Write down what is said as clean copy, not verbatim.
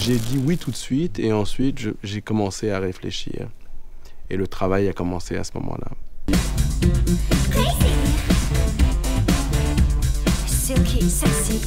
J'ai dit oui tout de suite et ensuite j'ai commencé à réfléchir. Et le travail a commencé à ce moment-là. Silky, sexy.